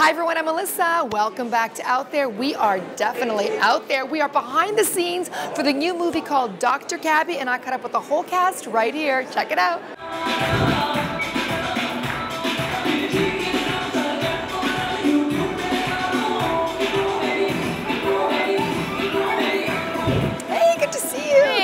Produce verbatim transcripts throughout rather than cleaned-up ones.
Hi everyone, I'm Melissa. Welcome back to Out There. We are definitely out there. We are behind the scenes for the new movie called Doctor Cabbie, and I caught up with the whole cast right here. Check it out.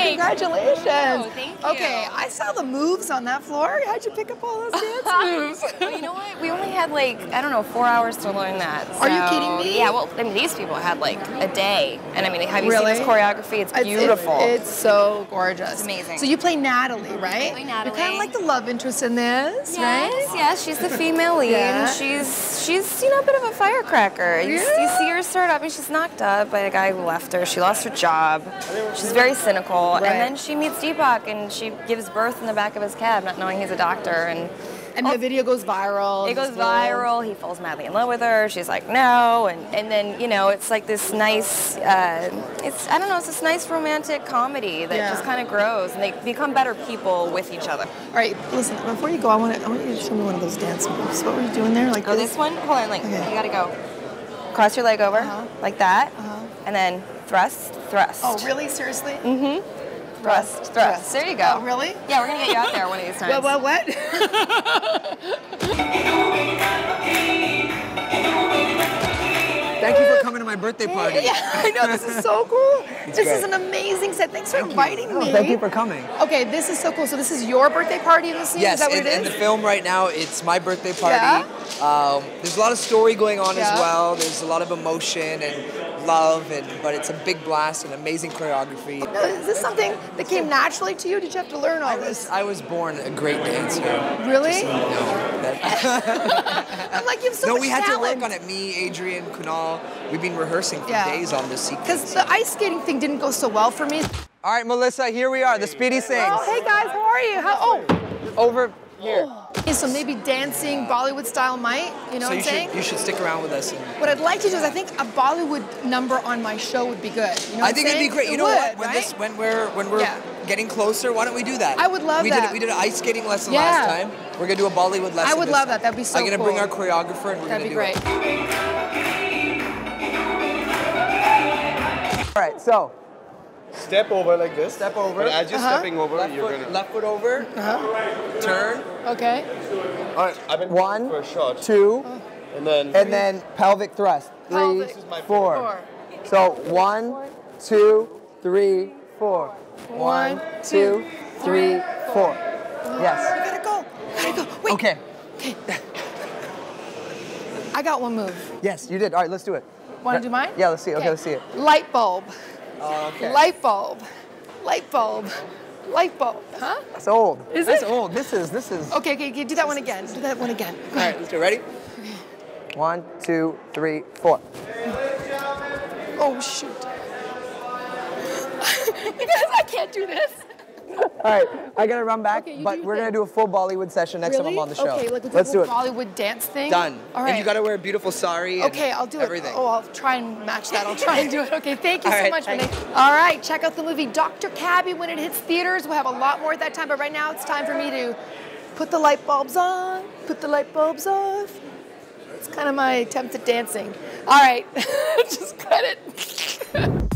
Congratulations. Oh, thank you. Okay, I saw the moves on that floor. How'd you pick up all those dance moves? Well, you know what? We only had like, I don't know, four hours to learn that. So, are you kidding me? Yeah, well, I mean, these people had like a day. And I mean, have you really? Seen this choreography? It's, it's beautiful. It, it's so gorgeous. It's amazing. So you play Natalie, right? I play Natalie. You're kind of like the love interest in this, yes, right? Yes, yes. She's the female lead. Yeah. And she's, she's, you know, a bit of a firecracker. You, yeah. you see her start up, I mean, she's knocked up by a guy who left her. She lost her job. She's very cynical. Right. And then she meets Deepak, and she gives birth in the back of his cab, not knowing he's a doctor. And and the video goes viral. It goes viral. He falls madly in love with her. She's like, no. And and then, you know, it's like this nice, uh, it's I don't know, it's this nice romantic comedy that yeah. just kind of grows, and they become better people with each other. All right, listen, before you go, I want to I want you to show me one of those dance moves. What were you doing there? Like oh, this, this one? Hold on, like okay. you gotta go. Cross your leg over, uh-huh. like that, uh-huh. and then thrust, thrust. Oh, really? Seriously? Mm-hmm. Thrust, thrust, thrust. There you go. Oh, really? Yeah, we're going to get you out there one of these times. What, what, what? Thank you for coming to my birthday party. Yeah, I know. This is so cool. It's this great. Is an amazing set. Thanks for thank inviting you. me. Oh, thank you for coming. Okay, this is so cool. So this is your birthday party in the scene? Yes, is that what in, it is? in the film right now, it's my birthday party. Yeah. Um, there's a lot of story going on yeah. as well. There's a lot of emotion and love, and but it's a big blast and amazing choreography. Now, is this something that came naturally to you? Did you have to learn all I was, this? I was born a great dancer. Really? Just, no. I'm like, you have so no, much No, we had talent. to work on it. Me, Adrian, Kunal, we've been rehearsing for yeah. days on this sequence. Because the ice skating thing didn't go so well for me. All right, Melissa, here we are, the Speedy Sings. Oh, hey guys, how are you? How, oh. Over here. Oh. Okay, so maybe dancing Bollywood style might, you know so what I'm you saying? Should, you should stick around with us. And what I'd like to do is I think a Bollywood number on my show would be good. You know what I think I'm it'd be great. You it know would, what? When, right? this, when we're when we're yeah. getting closer, why don't we do that? I would love we that. Did, we did an ice skating lesson yeah. last time. We're gonna do a Bollywood lesson. I would love time. that. That'd be so cool. I'm gonna cool. bring our choreographer and we're That'd gonna do That'd be great. It. All right, so. Step over like this. Step over. And as you're uh-huh. stepping over, left you're foot, gonna left foot over. Uh-huh. Turn. Okay. All right. I've been One, for a shot. two, oh. and then and then pelvic thrust. Three, pelvic. Four. four. So one, two, three, four. One, two, three, four. Yes. We gotta go. We gotta go. Wait. Okay. Okay. I got one move. Yes, you did. All right, let's do it. Want to do mine? Yeah, let's see it. Okay, okay let's see it. Light bulb. Uh, okay. Light bulb, light bulb, light bulb, huh? That's old. Is That's it? old. This is, this is. Okay, okay, okay. do that one again. Do that one again. All right, let's do it. Ready? One, two, three, four. Oh, shoot. Because I can't do this. All right, I got to run back, okay, but we're going to do a full Bollywood session next really? time I'm on the show. Okay, like a Let's do it. Bollywood dance thing? Done. All right. And you got to wear a beautiful sari and Okay, I'll do everything. it. Oh, I'll try and match that. I'll try and do it. Okay, thank you All so right, much, Renee. All right, check out the movie Doctor Cabbie when it hits theaters. We'll have a lot more at that time, but right now it's time for me to put the light bulbs on, put the light bulbs off. It's kind of my attempt at dancing. All right, just cut it.